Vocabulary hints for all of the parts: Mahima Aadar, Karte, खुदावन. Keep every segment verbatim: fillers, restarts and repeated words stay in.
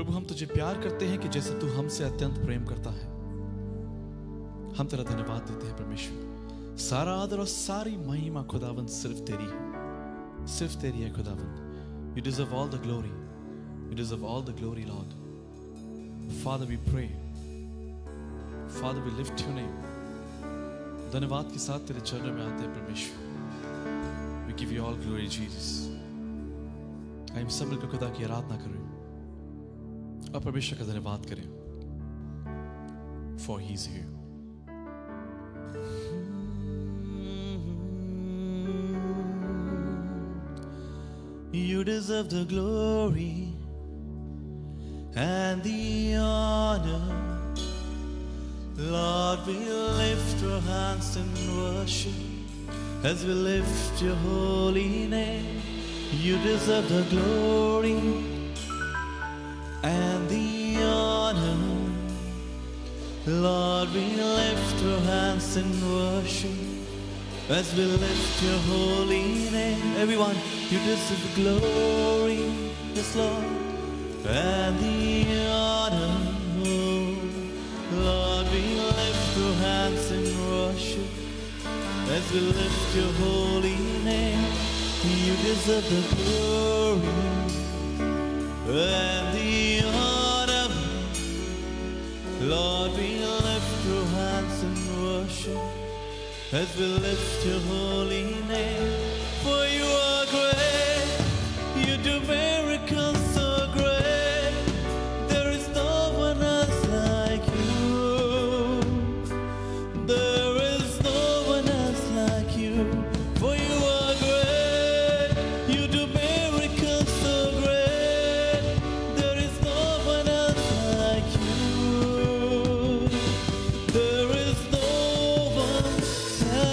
प्रभु हम तुझे प्यार करते हैं कि जैसे तू हमसे अत्यंत प्रेम करता है। हम तेरा धन्यवाद देते हैं परमेश्वर। सारा आदर और सारी महिमा खुदावन सिर्फ तेरी है, सिर्फ तेरी है खुदावन। You deserve all the glory, you deserve all the glory, Lord. Father, we pray, Father, we lift your name. धन्यवाद के साथ तेरे चरणों में आते हैं परमेश्वर। We give you all glory, Jesus. हम सब मिलकर खुदा की आराधना करें और परमेश्वर का धन्यवाद करें, for he is here. You deserve the glory and the honor. Lord, we lift our hands in worship as we lift your holy name. You deserve the glory and the honor. Lord, we lift our hands in worship as we lift your holy name. Everyone, you deserve the glory, yes Lord, and the honor. Lord, we lift your hands in worship as we lift your holy name. You deserve the glory and the honor. Lord, we lift your hands in worship as we lift your holy name. For you are great, you do miracles so great, there is no one else like you, there is no one else like you. For you are great, you do miracles so great, there is no one else like you, there is no one like you.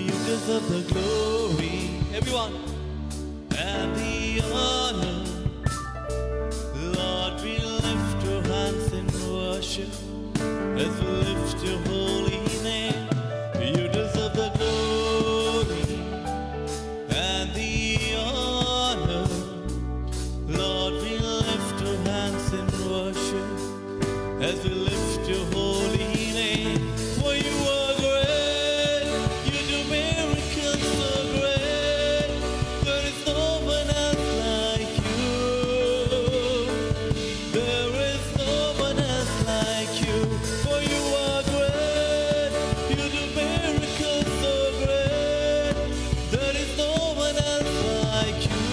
You deserve the glory, everyone, and the honor. Lord, we lift your hands in worship as we lift your holy name. You deserve the glory and the honor. Lord, we lift your hands in worship as we lift your holy name. For you are great, you do miracles so great, there is no one else like you, there is no one else like you. For you are great, you do miracles so great, there is no one else like you,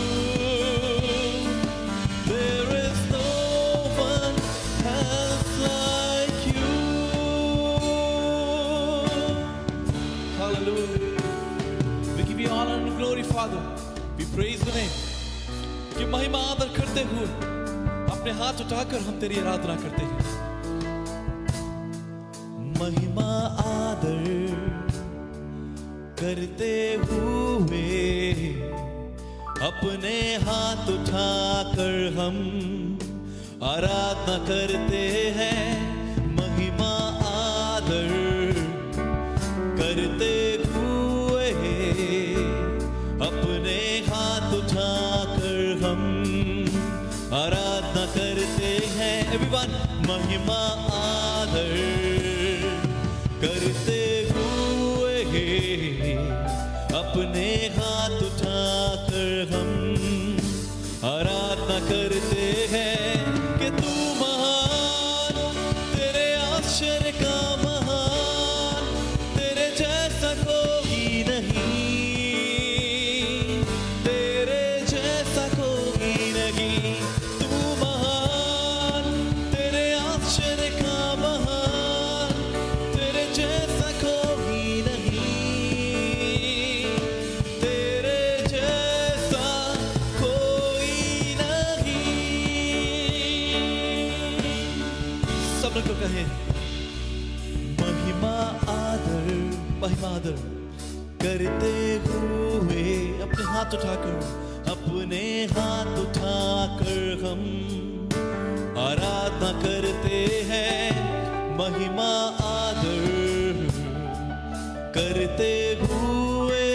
there is no one else like you. Hallelujah. We give you honor and glory, Father. We praise your name. कि महिमा आदर करते हुए अपने हाथ उठाकर हम तेरी आराधना करते हैं। महिमा आदर करते हुए अपने हाथ उठाकर हम आराधना करते हैं। महिमा आदर करते हुए अपने हाथ उठाकर हम आराधना करते हैं। एवरीवन, महिमा आदर करते हुए अपने हाथ उठाकर हम आराधना करते हैं कि तू महान, तेरे आश्चर्य का महान, तेरे जैसा कोई नहीं, तेरे जैसा कोई नहीं। तू महान, तेरे आश्चर्य का महान, तेरे जैसा कोई नहीं, तेरे जैसा कोई नहीं। सब लोग कहे महिमा आदर, महिमा आदर करते हुए अपने हाथ उठाकर, अपने हाथ उठाकर हम आराधना करते हैं। महिमा आदर करते हुए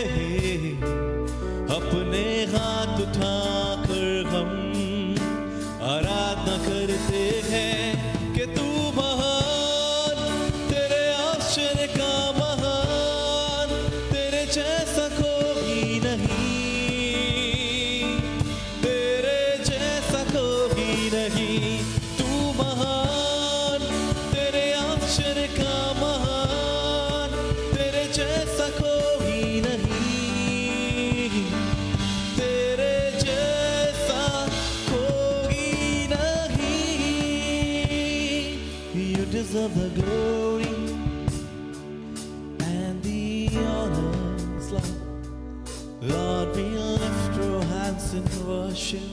जैसा कोई नहीं, तेरे जैसा कोई नहीं। तू महान, तेरे आश्चर्य का महान, तेरे जैसा कोई नहीं, तेरे जैसा कोई नहीं। You deserve the glory and the honor's love. Lord, we lift our hands in worship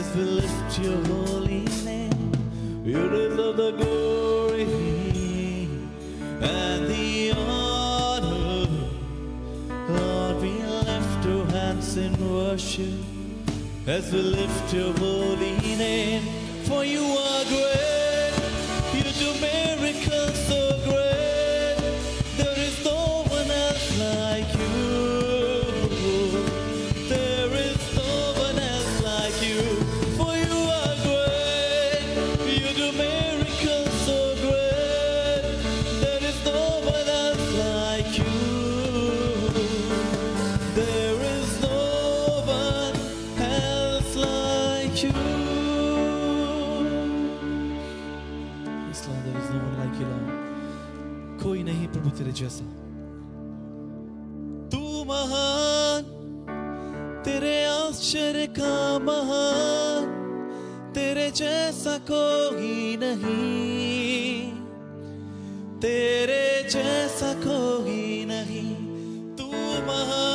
as we lift your holy name. You deserve the glory and the honor. Lord, we lift our hands in worship as we lift your holy name. For you are great, you do miracles so great. कोई नहीं प्रभु तेरे जैसा। तू महान, तेरे आश्चर्य का महान, तेरे जैसा कोई नहीं, तेरे जैसा कोई नहीं। तू महान।